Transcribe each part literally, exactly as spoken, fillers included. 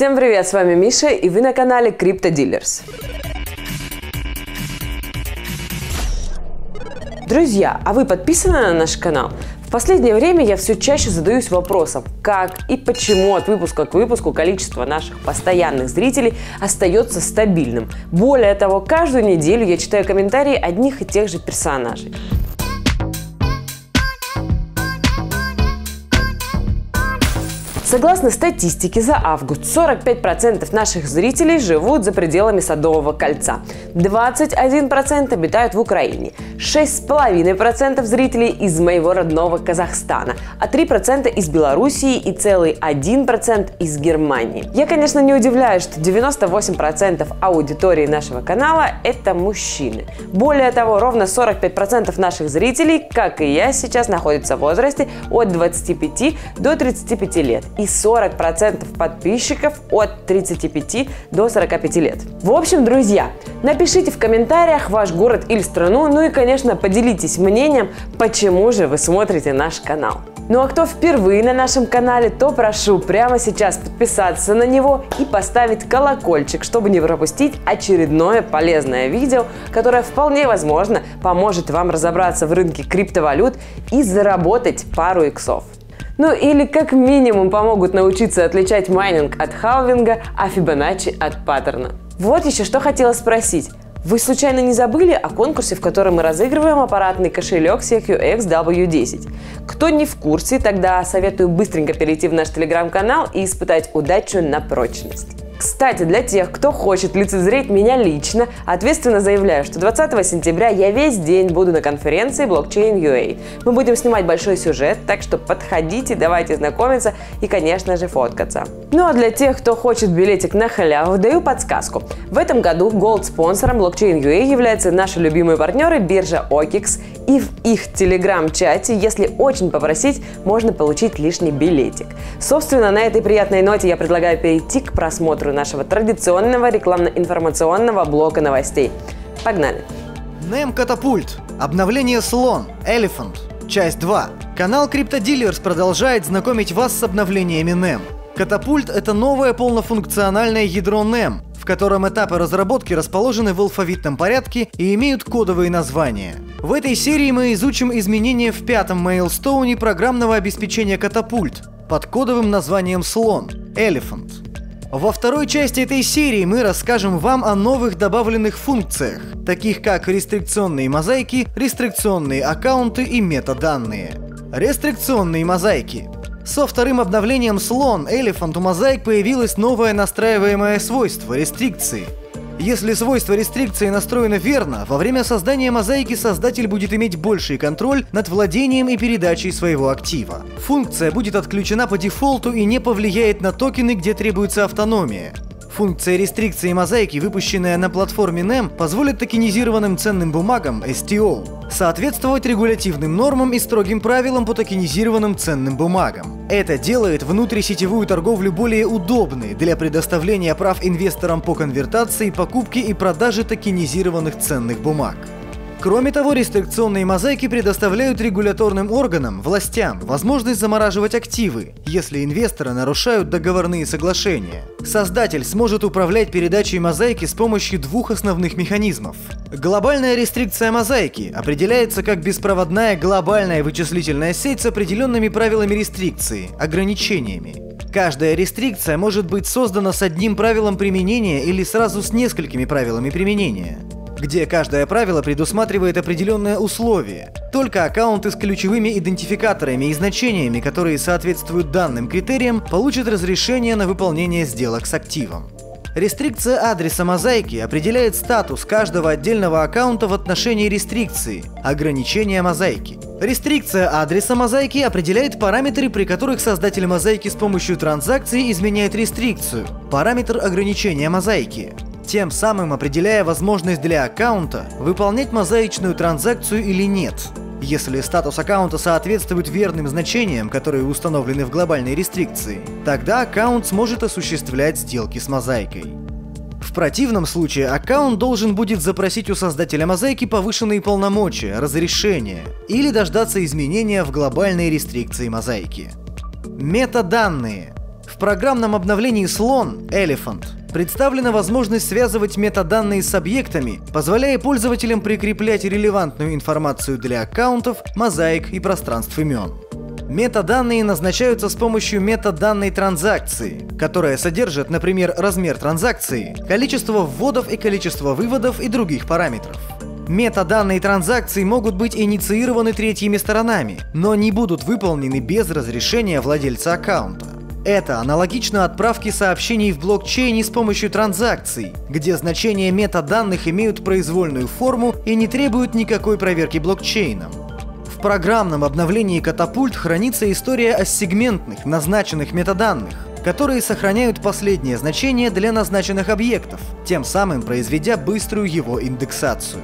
Всем привет, с вами Миша, и вы на канале CryptoDealers. Друзья, а вы подписаны на наш канал? В последнее время я все чаще задаюсь вопросом, как и почему от выпуска к выпуску количество наших постоянных зрителей остается стабильным. Более того, каждую неделю я читаю комментарии одних и тех же персонажей. Согласно статистике, за август сорок пять процентов наших зрителей живут за пределами Садового кольца, двадцать один процент обитают в Украине, шесть и пять десятых процента зрителей из моего родного Казахстана, а три процента из Белоруссии и целый один процент из Германии. Я, конечно, не удивляюсь, что девяносто восемь процентов аудитории нашего канала – это мужчины. Более того, ровно сорок пять процентов наших зрителей, как и я, сейчас находятся в возрасте от двадцати пяти до тридцати пяти лет. И сорок процентов подписчиков от тридцати пяти до сорока пяти лет. В общем, друзья, напишите в комментариях ваш город или страну, ну и, конечно, поделитесь мнением, почему же вы смотрите наш канал. Ну а кто впервые на нашем канале, то прошу прямо сейчас подписаться на него и поставить колокольчик, чтобы не пропустить очередное полезное видео, которое вполне возможно поможет вам разобраться в рынке криптовалют и заработать пару иксов. Ну или как минимум помогут научиться отличать майнинг от халвинга, а Фибоначчи от паттерна. Вот еще что хотела спросить. Вы случайно не забыли о конкурсе, в котором мы разыгрываем аппаратный кошелек SecuX дабл ю десять? Кто не в курсе, тогда советую быстренько перейти в наш телеграм-канал и испытать удачу на прочность. Кстати, для тех, кто хочет лицезреть меня лично, ответственно заявляю, что двадцатого сентября я весь день буду на конференции Blockchain.ua. Мы будем снимать большой сюжет, так что подходите, давайте знакомиться и, конечно же, фоткаться. Ну а для тех, кто хочет билетик на халяву, даю подсказку. В этом году голд-спонсором Blockchain.ua являются наши любимые партнеры биржа OKEx, и в их телеграм-чате, если очень попросить, можно получить лишний билетик. Собственно, на этой приятной ноте я предлагаю перейти к просмотру нашего традиционного рекламно-информационного блока новостей. Погнали! Нэм Catapult. Обновление Слон. Elephant. Часть два. Канал CryptoDealers продолжает знакомить вас с обновлениями нэм. Catapult — это новое полнофункциональное ядро нэм, в котором этапы разработки расположены в алфавитном порядке и имеют кодовые названия. В этой серии мы изучим изменения в пятом мейлстоуне программного обеспечения Catapult под кодовым названием Слон. Elephant. Во второй части этой серии мы расскажем вам о новых добавленных функциях, таких как рестрикционные мозаики, рестрикционные аккаунты и метаданные. Рестрикционные мозаики. Со вторым обновлением Слон Elephant у мозаик появилось новое настраиваемое свойство – рестрикции. Если свойство рестрикции настроено верно, во время создания мозаики создатель будет иметь больший контроль над владением и передачей своего актива. Функция будет отключена по дефолту и не повлияет на токены, где требуется автономия. Функция рестрикции мозаики, выпущенная на платформе нэм, позволит токенизированным ценным бумагам эс ти о соответствовать регулятивным нормам и строгим правилам по токенизированным ценным бумагам. Это делает внутрисетевую торговлю более удобной для предоставления прав инвесторам по конвертации, покупке и продаже токенизированных ценных бумаг. Кроме того, рестрикционные мозаики предоставляют регуляторным органам, властям, возможность замораживать активы, если инвесторы нарушают договорные соглашения. Создатель сможет управлять передачей мозаики с помощью двух основных механизмов. Глобальная рестрикция мозаики определяется как беспроводная глобальная вычислительная сеть с определенными правилами рестрикции, ограничениями. Каждая рестрикция может быть создана с одним правилом применения или сразу с несколькими правилами применения, где каждое правило предусматривает определенное условие. Только аккаунты с ключевыми идентификаторами и значениями, которые соответствуют данным критериям, получат разрешение на выполнение сделок с активом. Рестрикция адреса мозаики определяет статус каждого отдельного аккаунта в отношении рестрикции, ограничения мозаики. Рестрикция адреса мозаики определяет параметры, при которых создатель мозаики с помощью транзакции изменяет рестрикцию, параметр ограничения мозаики, тем самым определяя возможность для аккаунта выполнять мозаичную транзакцию или нет. Если статус аккаунта соответствует верным значениям, которые установлены в глобальной рестрикции, тогда аккаунт сможет осуществлять сделки с мозаикой. В противном случае аккаунт должен будет запросить у создателя мозаики повышенные полномочия, разрешения или дождаться изменения в глобальной рестрикции мозаики. Метаданные. В программном обновлении Слон Elephant представлена возможность связывать метаданные с объектами, позволяя пользователям прикреплять релевантную информацию для аккаунтов, мозаик и пространств имен. Метаданные назначаются с помощью метаданной транзакции, которая содержит, например, размер транзакции, количество вводов и количество выводов и других параметров. Метаданные транзакции могут быть инициированы третьими сторонами, но не будут выполнены без разрешения владельца аккаунта. Это аналогично отправке сообщений в блокчейне с помощью транзакций, где значения метаданных имеют произвольную форму и не требуют никакой проверки блокчейном. В программном обновлении Catapult хранится история о сегментных, назначенных метаданных, которые сохраняют последнее значение для назначенных объектов, тем самым произведя быструю его индексацию.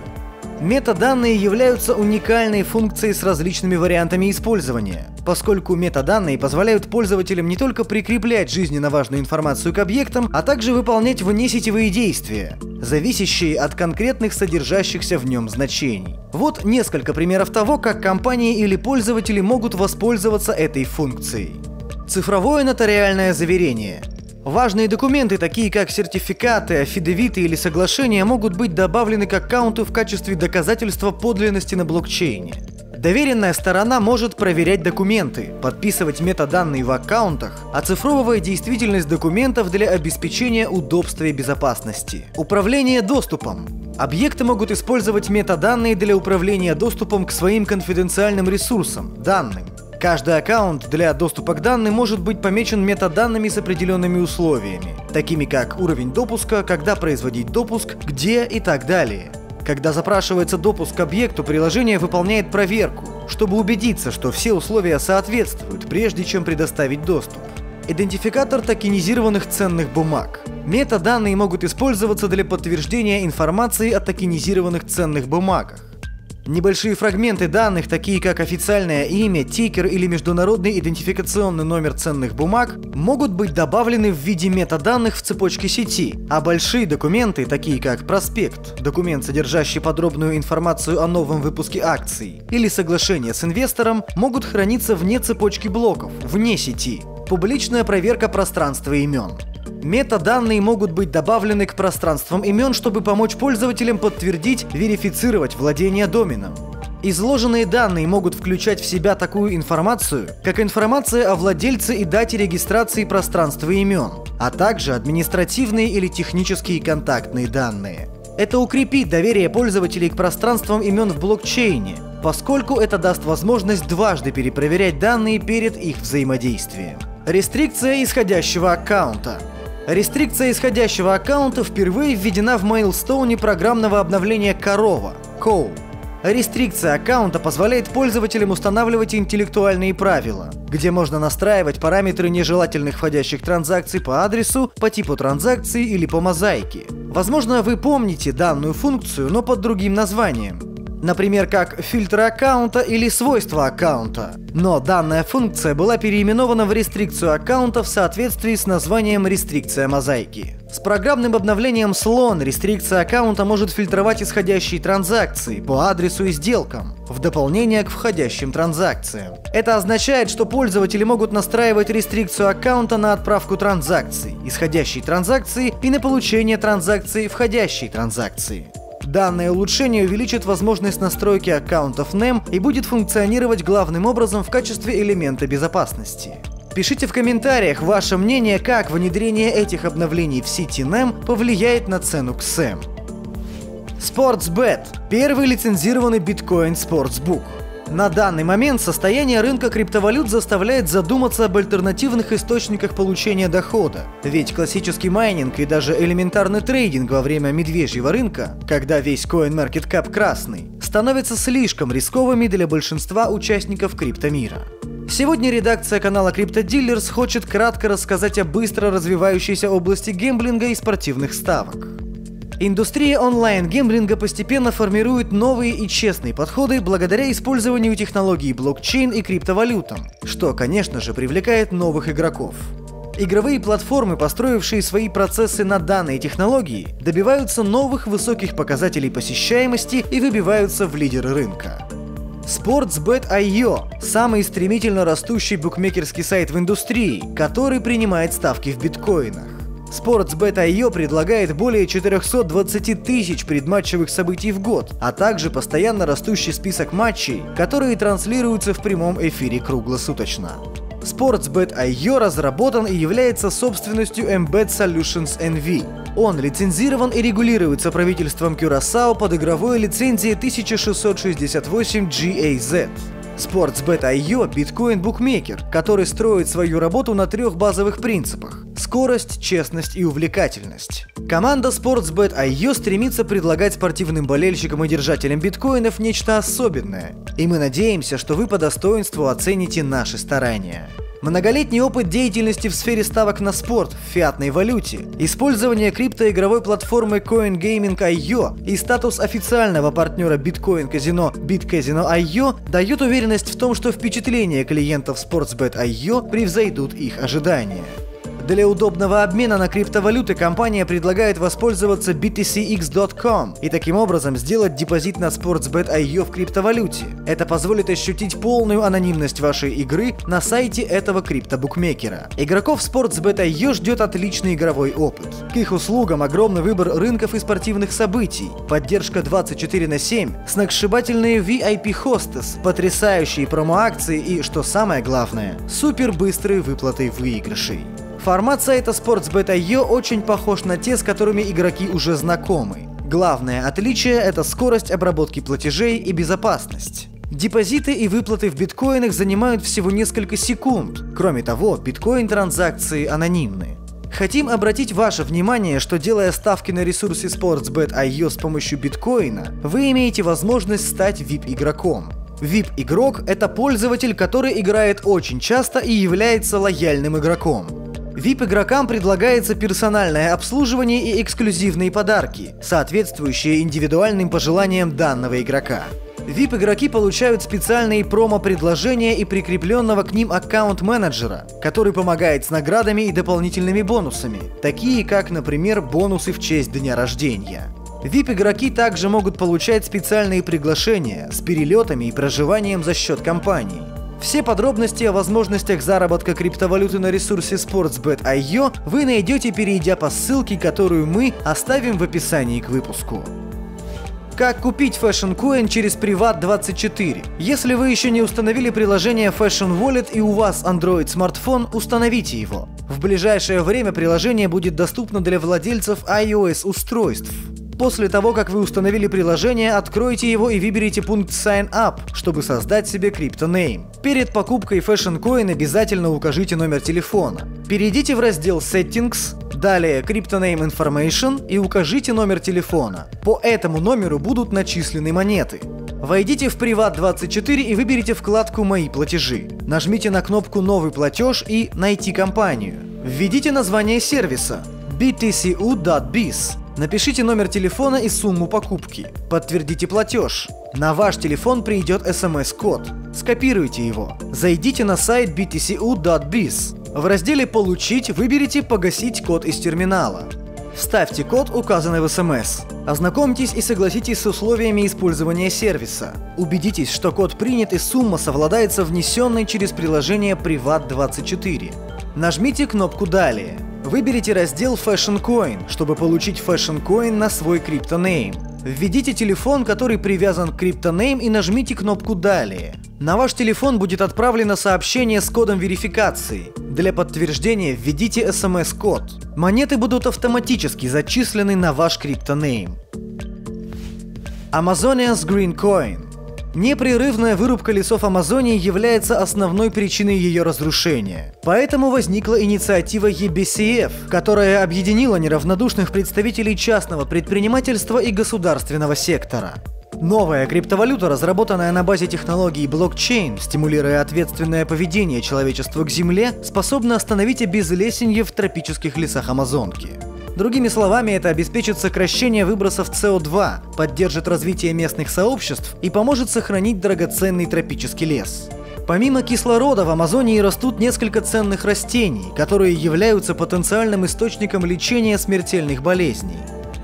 Метаданные являются уникальной функцией с различными вариантами использования, поскольку метаданные позволяют пользователям не только прикреплять жизненно важную информацию к объектам, а также выполнять внесетевые действия, зависящие от конкретных содержащихся в нем значений. Вот несколько примеров того, как компании или пользователи могут воспользоваться этой функцией. Цифровое нотариальное заверение. Важные документы, такие как сертификаты, афидевиты или соглашения, могут быть добавлены к аккаунту в качестве доказательства подлинности на блокчейне. Доверенная сторона может проверять документы, подписывать метаданные в аккаунтах, оцифровывая действительность документов для обеспечения удобства и безопасности. Управление доступом. Объекты могут использовать метаданные для управления доступом к своим конфиденциальным ресурсам, данным. Каждый аккаунт для доступа к данным может быть помечен метаданными с определенными условиями, такими как уровень допуска, когда производить допуск, где и так далее. Когда запрашивается допуск к объекту, приложение выполняет проверку, чтобы убедиться, что все условия соответствуют, прежде чем предоставить доступ. Идентификатор токенизированных ценных бумаг. Метаданные могут использоваться для подтверждения информации о токенизированных ценных бумагах. Небольшие фрагменты данных, такие как официальное имя, тикер или международный идентификационный номер ценных бумаг, могут быть добавлены в виде метаданных в цепочке сети, а большие документы, такие как проспект, документ, содержащий подробную информацию о новом выпуске акций, или соглашение с инвестором, могут храниться вне цепочки блоков, вне сети. Публичная проверка пространства имен. Метаданные могут быть добавлены к пространствам имен, чтобы помочь пользователям подтвердить, верифицировать владение доменом. Изложенные данные могут включать в себя такую информацию, как информация о владельце и дате регистрации пространства имен, а также административные или технические контактные данные. Это укрепит доверие пользователей к пространствам имен в блокчейне, поскольку это даст возможность дважды перепроверять данные перед их взаимодействием. Рестрикция исходящего аккаунта. Рестрикция исходящего аккаунта впервые введена в майлстоуне программного обновления Корова (Cow). Рестрикция аккаунта позволяет пользователям устанавливать интеллектуальные правила, где можно настраивать параметры нежелательных входящих транзакций по адресу, по типу транзакции или по мозаике. Возможно, вы помните данную функцию, но под другим названием. Например, как фильтр аккаунта или свойства аккаунта. Но данная функция была переименована в рестрикцию аккаунта в соответствии с названием «рестрикция мозаики». С программным обновлением Слон рестрикция аккаунта может фильтровать исходящие транзакции по адресу и сделкам, в дополнение к входящим транзакциям. Это означает, что пользователи могут настраивать рестрикцию аккаунта на отправку транзакций, исходящей транзакции и на получение транзакций, входящей транзакции. Данное улучшение увеличит возможность настройки аккаунтов нэм и будет функционировать главным образом в качестве элемента безопасности. Пишите в комментариях ваше мнение, как внедрение этих обновлений в сети нэм повлияет на цену ксэм. Sportsbet – первый лицензированный биткоин-спортсбук. На данный момент состояние рынка криптовалют заставляет задуматься об альтернативных источниках получения дохода, ведь классический майнинг и даже элементарный трейдинг во время медвежьего рынка, когда весь CoinMarketCap красный, становятся слишком рисковыми для большинства участников криптомира. Сегодня редакция канала CryptoDealers хочет кратко рассказать о быстро развивающейся области гемблинга и спортивных ставок. Индустрия онлайн-гемблинга постепенно формирует новые и честные подходы благодаря использованию технологий блокчейн и криптовалютам, что, конечно же, привлекает новых игроков. Игровые платформы, построившие свои процессы на данные технологии, добиваются новых высоких показателей посещаемости и выбиваются в лидеры рынка. Sportsbet точка ай о – самый стремительно растущий букмекерский сайт в индустрии, который принимает ставки в биткоинах. Sportsbet точка ай о предлагает более четырехсот двадцати тысяч предматчевых событий в год, а также постоянно растущий список матчей, которые транслируются в прямом эфире круглосуточно. Sportsbet точка ай о разработан и является собственностью Embed Solutions эн ви. Он лицензирован и регулируется правительством Curaçao под игровой лицензией тысяча шестьсот шестьдесят восемь джи эй зет. Sportsbet точка ай о – биткоин-букмекер, который строит свою работу на трех базовых принципах – скорость, честность и увлекательность. Команда Sportsbet точка ай о стремится предлагать спортивным болельщикам и держателям биткоинов нечто особенное, и мы надеемся, что вы по достоинству оцените наши старания. Многолетний опыт деятельности в сфере ставок на спорт в фиатной валюте, использование криптоигровой платформы CoinGaming точка ай о и статус официального партнера биткоин-казино BitCasino точка ай о дают уверенность в том, что впечатления клиентов Sportsbet точка ай о превзойдут их ожидания. Для удобного обмена на криптовалюты компания предлагает воспользоваться би ти си экс точка ком и таким образом сделать депозит на Sportsbet точка ай о в криптовалюте. Это позволит ощутить полную анонимность вашей игры на сайте этого криптобукмекера. Игроков Sportsbet точка ай о ждет отличный игровой опыт. К их услугам огромный выбор рынков и спортивных событий, поддержка двадцать четыре на семь, сногсшибательные ви ай пи-хостес, потрясающие промо-акции и, что самое главное, супербыстрые выплаты выигрышей. Формат сайта Sportsbet точка ай о очень похож на те, с которыми игроки уже знакомы. Главное отличие – это скорость обработки платежей и безопасность. Депозиты и выплаты в биткоинах занимают всего несколько секунд. Кроме того, биткоин-транзакции анонимны. Хотим обратить ваше внимание, что делая ставки на ресурсе Sportsbet точка ай о с помощью биткоина, вы имеете возможность стать ви ай пи-игроком. ви ай пи-игрок – это пользователь, который играет очень часто и является лояльным игроком. ви ай пи-игрокам предлагается персональное обслуживание и эксклюзивные подарки, соответствующие индивидуальным пожеланиям данного игрока. ви ай пи-игроки получают специальные промо-предложения и прикрепленного к ним аккаунт-менеджера, который помогает с наградами и дополнительными бонусами, такие как, например, бонусы в честь дня рождения. ви ай пи-игроки также могут получать специальные приглашения с перелетами и проживанием за счет компании. Все подробности о возможностях заработка криптовалюты на ресурсе Sportsbet точка ай о вы найдете, перейдя по ссылке, которую мы оставим в описании к выпуску. Как купить Fashion Coin через Privat двадцать четыре? Если вы еще не установили приложение Fashion Wallet и у вас Android-смартфон, установите его. В ближайшее время приложение будет доступно для владельцев iOS-устройств. После того, как вы установили приложение, откройте его и выберите пункт Sign Up, чтобы создать себе криптонейм. Перед покупкой Fashion Coin обязательно укажите номер телефона. Перейдите в раздел Settings, далее CryptoName Information и укажите номер телефона. По этому номеру будут начислены монеты. Войдите в Privat двадцать четыре и выберите вкладку «Мои платежи». Нажмите на кнопку «Новый платеж» и «Найти компанию». Введите название сервиса би ти си ю точка биз. Напишите номер телефона и сумму покупки. Подтвердите платеж. На ваш телефон придет эс эм эс-код. Скопируйте его. Зайдите на сайт би ти си ю точка биз. В разделе «Получить» выберите «Погасить код из терминала». Вставьте код, указанный в эс эм эс. Ознакомьтесь и согласитесь с условиями использования сервиса. Убедитесь, что код принят и сумма совладает с внесенной через приложение Privat двадцать четыре. Нажмите кнопку «Далее». Выберите раздел Fashion Coin, чтобы получить Fashion Coin на свой криптонейм. Введите телефон, который привязан к криптонейм, и нажмите кнопку «Далее». На ваш телефон будет отправлено сообщение с кодом верификации. Для подтверждения введите эс эм эс-код. Монеты будут автоматически зачислены на ваш криптонейм. Amazonians Green Coin. Непрерывная вырубка лесов Амазонии является основной причиной ее разрушения. Поэтому возникла инициатива и би си эф, которая объединила неравнодушных представителей частного предпринимательства и государственного сектора. Новая криптовалюта, разработанная на базе технологии блокчейн, стимулируя ответственное поведение человечества к Земле, способна остановить обезлесенье в тропических лесах Амазонки. Другими словами, это обеспечит сокращение выбросов си о два, поддержит развитие местных сообществ и поможет сохранить драгоценный тропический лес. Помимо кислорода в Амазонии растут несколько ценных растений, которые являются потенциальным источником лечения смертельных болезней.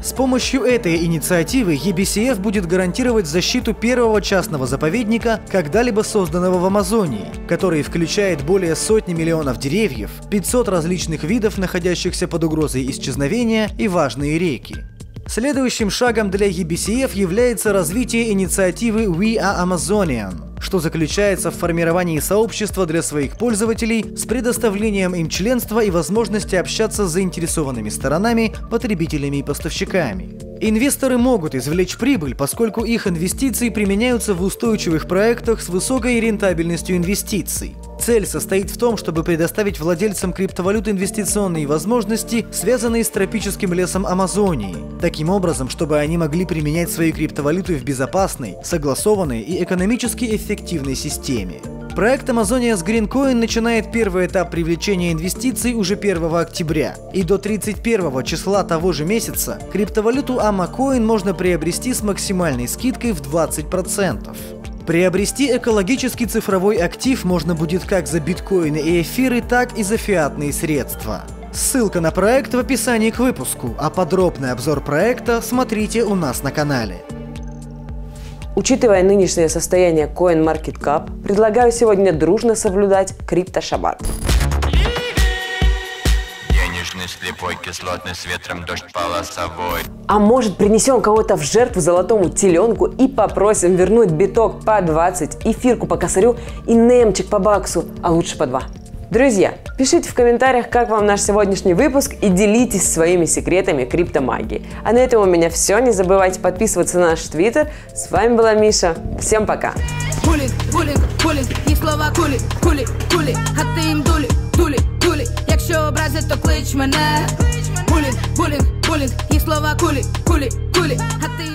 С помощью этой инициативы и би си эф будет гарантировать защиту первого частного заповедника, когда-либо созданного в Амазонии, который включает более сотни миллионов деревьев, пятьсот различных видов, находящихся под угрозой исчезновения, и важные реки. Следующим шагом для и би си эф является развитие инициативы We are Amazonian, что заключается в формировании сообщества для своих пользователей с предоставлением им членства и возможности общаться с заинтересованными сторонами, потребителями и поставщиками. Инвесторы могут извлечь прибыль, поскольку их инвестиции применяются в устойчивых проектах с высокой рентабельностью инвестиций. Цель состоит в том, чтобы предоставить владельцам криптовалют инвестиционные возможности, связанные с тропическим лесом Амазонии, таким образом, чтобы они могли применять свои криптовалюты в безопасной, согласованной и экономически эффективной системе. Проект Amazonians Green Coin начинает первый этап привлечения инвестиций уже первого октября, и до тридцать первого числа того же месяца криптовалюту Amacoin можно приобрести с максимальной скидкой в двадцать процентов. Приобрести экологический цифровой актив можно будет как за биткоины и эфиры, так и за фиатные средства. Ссылка на проект в описании к выпуску, а подробный обзор проекта смотрите у нас на канале. Учитывая нынешнее состояние CoinMarketCap, предлагаю сегодня дружно соблюдать крипто-шаббат. Денежный слепой, кислотный, с ветром, дождь полосовой. А может, принесем кого-то в жертву золотому теленку и попросим вернуть биток по двадцать, эфирку по косарю и немчик по баксу, а лучше по два. Друзья, пишите в комментариях, как вам наш сегодняшний выпуск, и делитесь своими секретами криптомагии. А на этом у меня все. Не забывайте подписываться на наш твиттер. С вами была Миша. Всем пока. Кули, кули, кули, их слова кули, кули, кули, а ты им дули, дули, дули. Якщо образи, то клич мене. Кули, кули, кули, их слова кули, кули, кули, а ты